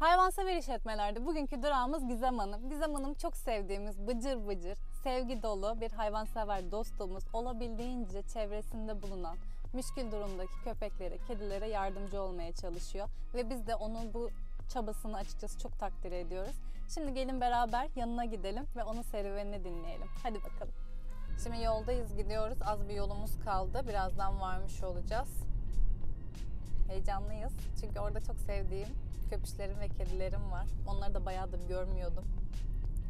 Hayvansever işletmelerde bugünkü durağımız Gizem Hanım. Gizem Hanım çok sevdiğimiz, bıcır bıcır, sevgi dolu bir hayvansever dostumuz, olabildiğince çevresinde bulunan müşkül durumdaki köpeklere, kedilere yardımcı olmaya çalışıyor. Ve biz de onun bu çabasını açıkçası çok takdir ediyoruz. Şimdi gelin beraber yanına gidelim ve onun serüvenini dinleyelim. Hadi bakalım. Şimdi yoldayız, gidiyoruz. Az bir yolumuz kaldı. Birazdan varmış olacağız. Heyecanlıyız. Çünkü orada çok sevdiğim köpüşlerim ve kedilerim var. Onları da bayağıdır görmüyordum.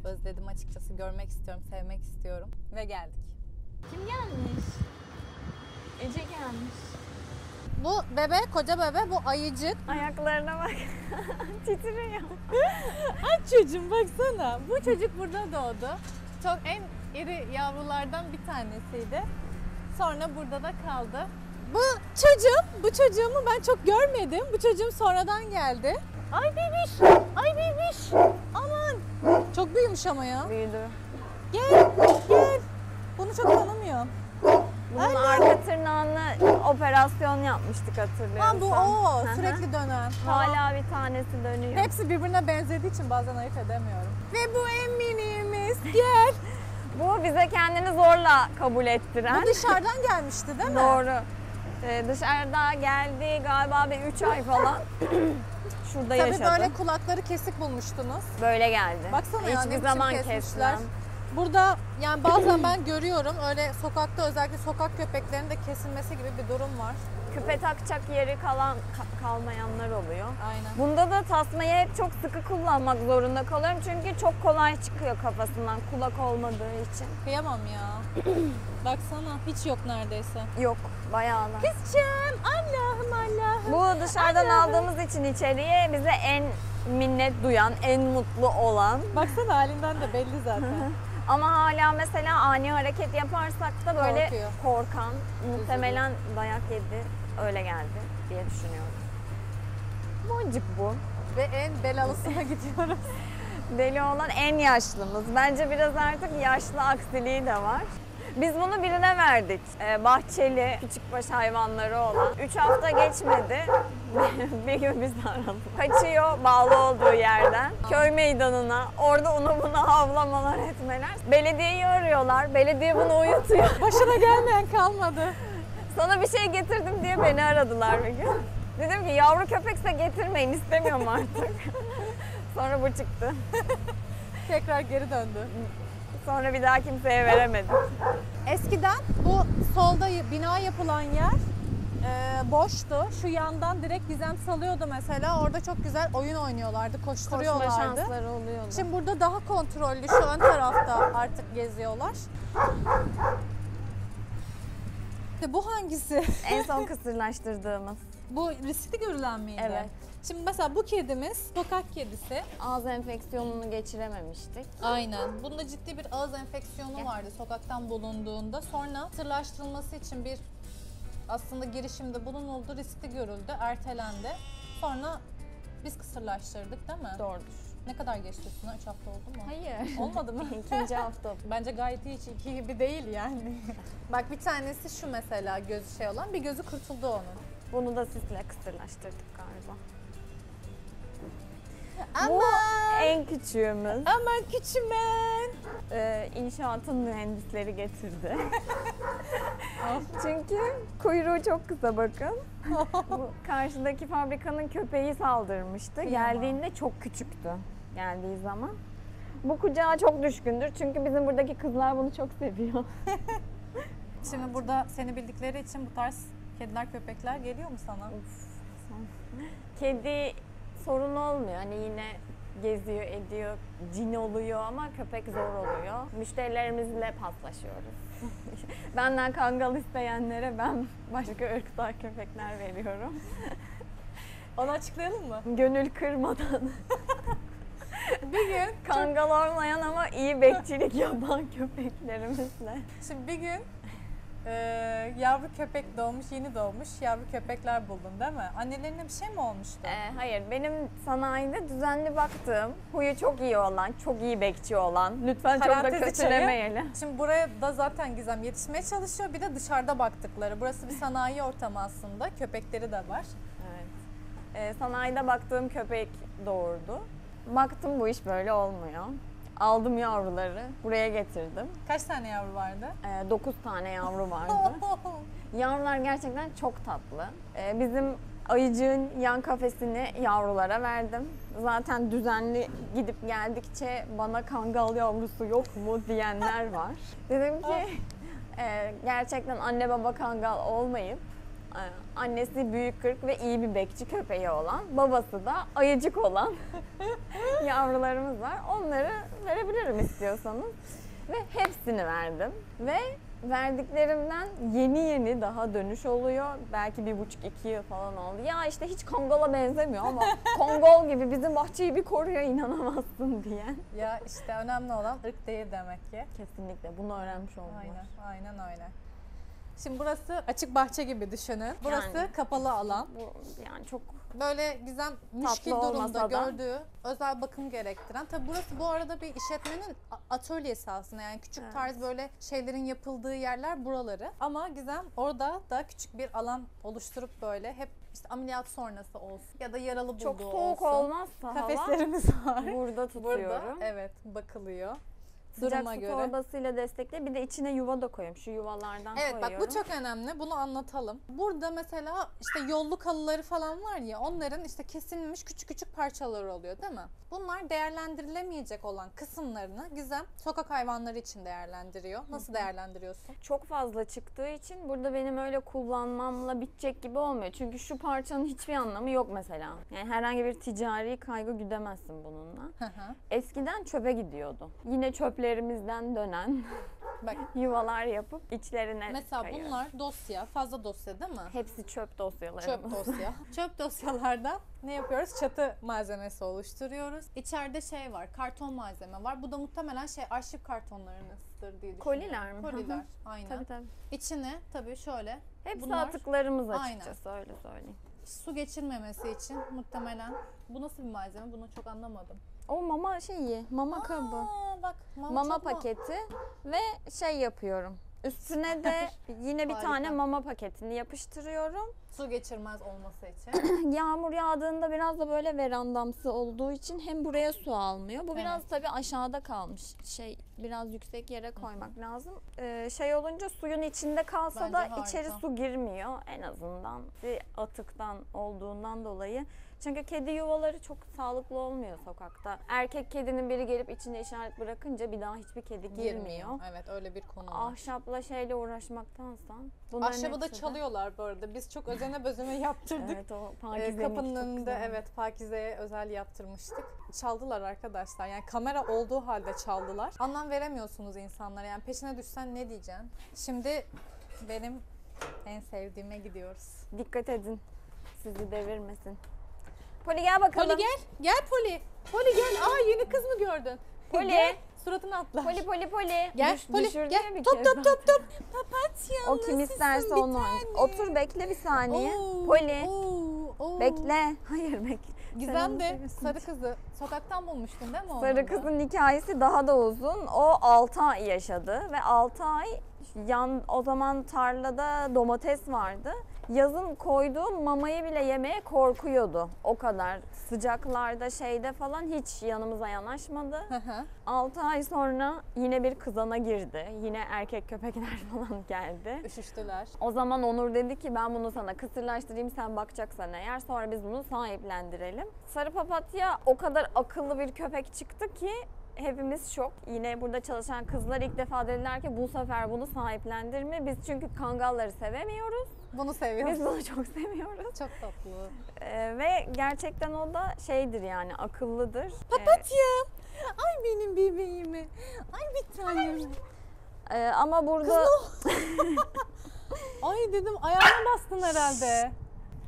Özledim açıkçası. Görmek istiyorum, sevmek istiyorum. Ve geldik. Kim gelmiş? Ece gelmiş. Bu bebe, koca bebe, bu ayıcık. Ayaklarına bak. Titriyor. Ay çocuğum baksana. Bu çocuk burada doğdu. Çok en iri yavrulardan bir tanesiydi. Sonra burada da kaldı. Bu çocuğumu ben çok görmedim. Bu çocuğum sonradan geldi. Ay bebiş, ay bebiş. Aman. Çok büyümüş ama ya. Büyüdü. Gel, gel. Bunu çok tanımıyorum. Bunun arka tırnağına operasyon yapmıştık, hatırlıyorsan. Ha bu o, sürekli dönen. Hala tamam. Bir tanesi dönüyor. Hepsi birbirine benzediği için bazen ayırt edemiyorum. Ve bu en minimiz, gel. Bu bize kendini zorla kabul ettiren. Bu dışarıdan gelmişti değil mi? Doğru. Dışarıda geldi galiba bir 3 ay falan. Şurada tabii yaşadı. Tabii böyle kulakları kesik bulmuştunuz. Böyle geldi. Baksana hiçbir yani zaman kesmişler. Kesmem. Burada yani bazen ben görüyorum öyle sokakta, özellikle sokak köpeklerinin de kesilmesi gibi bir durum var. Küpe takacak yeri kalmayanlar oluyor. Aynen. Bunda da tasmayı hep çok sıkı kullanmak zorunda kalıyorum çünkü çok kolay çıkıyor kafasından kulak olmadığı için. Kıyamam ya. Baksana hiç yok neredeyse. Yok bayağı var. Kızcığım Allah'ım Allah'ım. Bu dışarıdan aldığımız için içeriye bize en minnet duyan, en mutlu olan. Baksana halinden de belli zaten. Ama hala mesela ani hareket yaparsak da böyle korkuyor. Korkan, muhtemelen dayak yedi, öyle geldi diye düşünüyorum. Boncuk bu. Ve en belalısına gidiyoruz. Deli olan en yaşlımız. Bence biraz artık yaşlı aksiliği de var. Biz bunu birine verdik. Bahçeli, küçükbaş hayvanları olan. 3 hafta geçmedi. Bir gün biz de aradık. Kaçıyor bağlı olduğu yerden. Köy meydanına. Orada onu bunu havlamalar etmeler. Belediyeyi arıyorlar. Belediye bunu uyutuyor. Başına gelmeyen kalmadı. Sana bir şey getirdim diye beni aradılar bir gün. Dedim ki yavru köpekse getirmeyin, istemiyorum artık. Sonra bu çıktı. Tekrar geri döndü. Sonra bir daha kimseye veremedim. Eskiden bu solda bina yapılan yer boştu. Şu yandan direkt Gizem salıyordu mesela. Orada çok güzel oyun oynuyorlardı, koşturuyorlardı. Koşma şansları oluyordu. Şimdi burada daha kontrollü, şu ön tarafta artık geziyorlar. Bu hangisi? En son kısırlaştırdığımız. Bu riskli görülen miydi? Evet. Şimdi mesela bu kedimiz sokak kedisi. Ağız enfeksiyonunu geçirememiştik. Aynen. Bunda ciddi bir ağız enfeksiyonu vardı sokaktan bulunduğunda. Sonra tırlaştırılması için bir aslında girişimde bulunuldu, riskli görüldü, ertelendi. Sonra biz kısırlaştırdık değil mi? Doğrudur. Ne kadar geçti üstüne? 3 hafta oldu mu? Hayır. Olmadı mı? 2. hafta. Bence gayet iyi, hiç 2 gibi değil yani. Bak bir tanesi şu mesela gözü şey olan, bir gözü kurtuldu onun. Bunu da sizle kısırlaştırdık galiba. Aman. Bu en küçüğümüz. Aman küçümen. İnşaatın mühendisleri getirdi. Çünkü kuyruğu çok kısa bakın. Bu karşıdaki fabrikanın köpeği saldırmıştı. Geldiğinde çok küçüktü geldiği zaman. Bu kucağa çok düşkündür çünkü bizim buradaki kızlar bunu çok seviyor. Şimdi burada seni bildikleri için bu tarz kediler, köpekler geliyor mu sana? Of. Kedi sorun olmuyor. Hani yine geziyor, ediyor, cin oluyor ama köpek zor oluyor. Müşterilerimizle paslaşıyoruz. Benden kangal isteyenlere ben başka ırklar köpekler veriyorum. Onu açıklayalım mı? Gönül kırmadan. Bir gün kangal olmayan ama iyi bekçilik yapan köpeklerimizle. Şimdi bir gün yavru köpek doğmuş, yeni doğmuş yavru köpekler buldun değil mi? Annelerine bir şey mi olmuştu? Hayır, benim sanayide düzenli baktığım, huyu çok iyi olan, çok iyi bekçi olan, lütfen çok da kötülemeyelim. Şimdi buraya da zaten Gizem yetişmeye çalışıyor, bir de dışarıda baktıkları. Burası bir sanayi ortamı aslında, köpekleri de var. Evet. Sanayide baktığım köpek doğurdu. Baktım bu iş böyle olmuyor. Aldım yavruları, buraya getirdim. Kaç tane yavru vardı? 9 tane yavru vardı. Yavrular gerçekten çok tatlı. Bizim ayıcığın yan kafesini yavrulara verdim. Zaten düzenli gidip geldikçe bana kangal yavrusu yok mu diyenler var. Dedim ki gerçekten anne baba kangal olmayıp annesi büyük kırk ve iyi bir bekçi köpeği olan, babası da ayıcık olan yavrularımız var. Onları verebilirim istiyorsanız. Ve hepsini verdim. Ve verdiklerimden yeni daha dönüş oluyor. Belki 1,5-2 yıl falan oldu. Ya işte hiç Kongola benzemiyor ama Kongol gibi bizim bahçeyi bir koruyor, inanamazsın diyen. Ya işte önemli olan ırk değil demek ki. Kesinlikle bunu öğrenmiş oldular. Aynen öyle. Şimdi burası açık bahçe gibi düşünün. Burası yani, kapalı alan. Bu, yani çok böyle Gizem müşkil durumda gördüğü, özel bakım gerektiren. Tabi burası bu arada bir işletmenin atölyesi aslında. Yani küçük tarz böyle şeylerin yapıldığı yerler buraları. Ama Gizem orada da küçük bir alan oluşturup böyle hep işte ameliyat sonrası olsun ya da yaralı bulduğu olsun. Çok soğuk olmazsa kafeslerimiz var. Burada tutuyorum. Burada, evet, bakılıyor. Duruma sıcak su torbasıyla destekle. Bir de içine yuva da koyayım. Şu yuvalardan koyuyorum. Evet bak, bu çok önemli. Bunu anlatalım. Burada mesela işte yolluk halıları falan var ya, onların işte kesilmiş küçük küçük parçaları oluyor değil mi? Bunlar değerlendirilemeyecek olan kısımlarını Gizem sokak hayvanları için değerlendiriyor. Nasıl değerlendiriyorsun? Çok fazla çıktığı için burada benim öyle kullanmamla bitecek gibi olmuyor. Çünkü şu parçanın hiçbir anlamı yok mesela. Yani herhangi bir ticari kaygı güdemezsin bununla. Eskiden çöpe gidiyordu. Yine çöple ...lerimizden dönen yuvalar yapıp içlerine mesela kayıyoruz. Bunlar dosya, fazla dosya değil mi? Hepsi çöp dosyaları. Çöp dosya. Çöp dosyalardan ne yapıyoruz? Çatı malzemesi oluşturuyoruz. İçeride şey var, karton malzeme var. Bu da muhtemelen arşiv kartonlarınızdır diye düşünüyorum. Koliler mi? Koliler, aynen. Tabii. İçine tabii şöyle. Hepsi bunlar... atıklarımız açıkçası, aynen. Öyle söyleyeyim. Su geçirmemesi için muhtemelen. Bu nasıl bir malzeme? Bunu çok anlamadım. O mama şeyi, mama kabı. Bak, mama paketi ve yapıyorum. Üstüne de yine bir tane mama paketini yapıştırıyorum. Su geçirmez olması için. Yağmur yağdığında biraz da böyle verandamsı olduğu için hem buraya su almıyor. Bu biraz tabii aşağıda kalmış. Biraz yüksek yere koymak lazım. Olunca suyun içinde kalsa bence da içeri su girmiyor. En azından bir atıktan olduğundan dolayı. Çünkü kedi yuvaları çok sağlıklı olmuyor sokakta. Erkek kedinin biri gelip içine işaret bırakınca bir daha hiçbir kedi girmiyor. Evet, öyle bir konu var. Ahşapla uğraşmaktansa. Ahşabı da çalıyorlar bu arada. Biz çok özene bözene yaptırdık. Evet, o Pakize'nin kapının önünde Pakize'ye özel yaptırmıştık. Çaldılar arkadaşlar. Yani kamera olduğu halde çaldılar. Anlam veremiyorsunuz insanlara. Yani peşine düşsen ne diyeceksin? Şimdi benim en sevdiğime gidiyoruz. Dikkat edin. Sizi devirmesin. Poli gel bakalım. Poli gel. Gel Poli. Poli gel. Aa, yeni kız mı gördün? Poli. Gel. Suratını atlar. Poli. Gel. Poli gel. Top. Papatya. O kim isterse onu. Otur bekle bir saniye. Poli. Bekle. Hayır bekle. Gizem de sarı kızı sokaktan bulmuştun değil mi onu? Sarı kızın hikayesi daha da uzun. O 6 ay yaşadı ve 6 ay o zaman tarlada domates vardı. Yazın koyduğum mamayı bile yemeye korkuyordu. O kadar sıcaklarda falan hiç yanımıza yanaşmadı. 6 ay sonra yine bir kızana girdi. Yine erkek köpekler falan geldi. Üşüştüler. O zaman Onur dedi ki ben bunu sana kısırlaştırayım, sen bakacaksan eğer sonra biz bunu sahiplendirelim. Sarı Papatya o kadar akıllı bir köpek çıktı ki hepimiz şok. Yine burada çalışan kızlar ilk defa dediler ki bu sefer bunu sahiplendirme. Biz çünkü kangalları sevemiyoruz. Bunu seviyoruz. Biz bunu çok seviyoruz. Çok tatlı. Ve gerçekten o da akıllıdır. Papatya! Ay benim bebeğimi! Ay bir tanem! Ama burada... Ay dedim, ayağına bastın herhalde.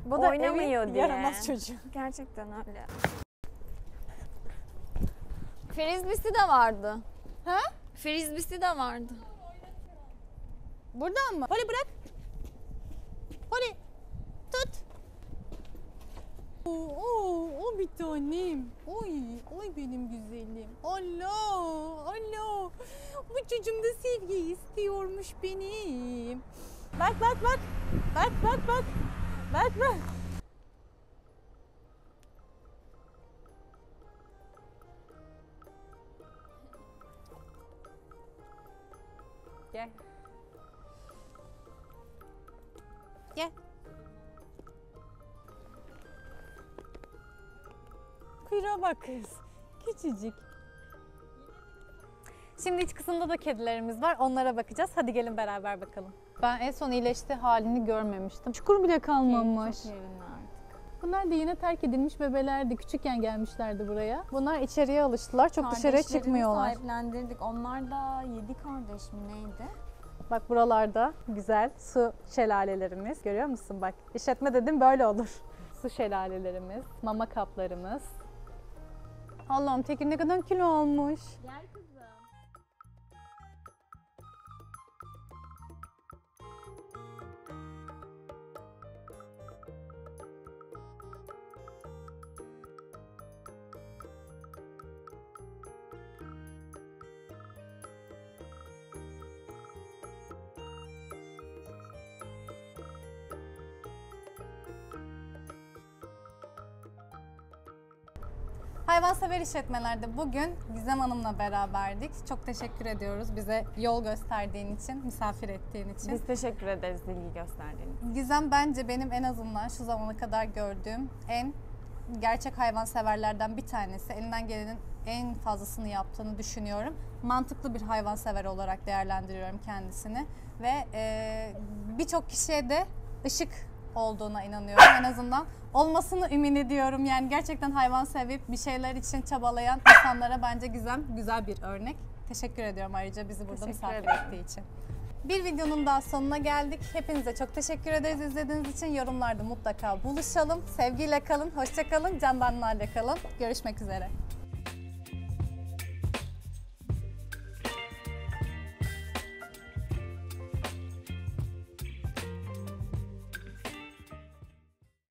Bu da oynamıyor diye. Yaramaz çocuğu. Gerçekten öyle. Frisbisi de vardı. Ha? Frisbisi de vardı. Buradan mı? Poli bırak. Poli. Tut. O bir tanem. Oy benim güzelim. Allah. Bu çocuğum da sevgi istiyormuş benim. Bak. Bak. Gel. Gel. Kuyruğa bak kız. Küçücük. Şimdi iç kısımda da kedilerimiz var. Onlara bakacağız. Hadi gelin beraber bakalım. Ben en son iyileşti halini görmemiştim. Çukur bile kalmamış. Bunlar da yine terk edilmiş bebelerdi. Küçükken gelmişlerdi buraya. Bunlar içeriye alıştılar. Çok dışarıya çıkmıyorlar. Sahiplendirdik. Onlar da 7 kardeş mi neydi? Bak buralarda güzel su şelalelerimiz. Görüyor musun? Bak işletme dedim böyle olur. Su şelalelerimiz, mama kaplarımız. Allah'ım Tekin ne kadar kilo olmuş. Gel kızım. Hayvansever işletmelerde bugün Gizem Hanım'la beraberdik. Çok teşekkür ediyoruz bize yol gösterdiğin için, misafir ettiğin için. Biz teşekkür ederiz ilgi gösterdiğin için. Gizem bence benim en azından şu zamana kadar gördüğüm en gerçek hayvanseverlerden bir tanesi. Elinden gelenin en fazlasını yaptığını düşünüyorum. Mantıklı bir hayvansever olarak değerlendiriyorum kendisini. Ve birçok kişiye de ışık olduğuna inanıyorum. En azından olmasını ümit ediyorum. Yani gerçekten hayvan sevip bir şeyler için çabalayan insanlara bence Gizem güzel bir örnek. Teşekkür ediyorum ayrıca bizi burada misafir ettiği için. Bir videonun daha sonuna geldik. Hepinize çok teşekkür ederiz izlediğiniz için. Yorumlarda mutlaka buluşalım. Sevgiyle kalın, hoşça kalın, candanlarla kalın. Görüşmek üzere.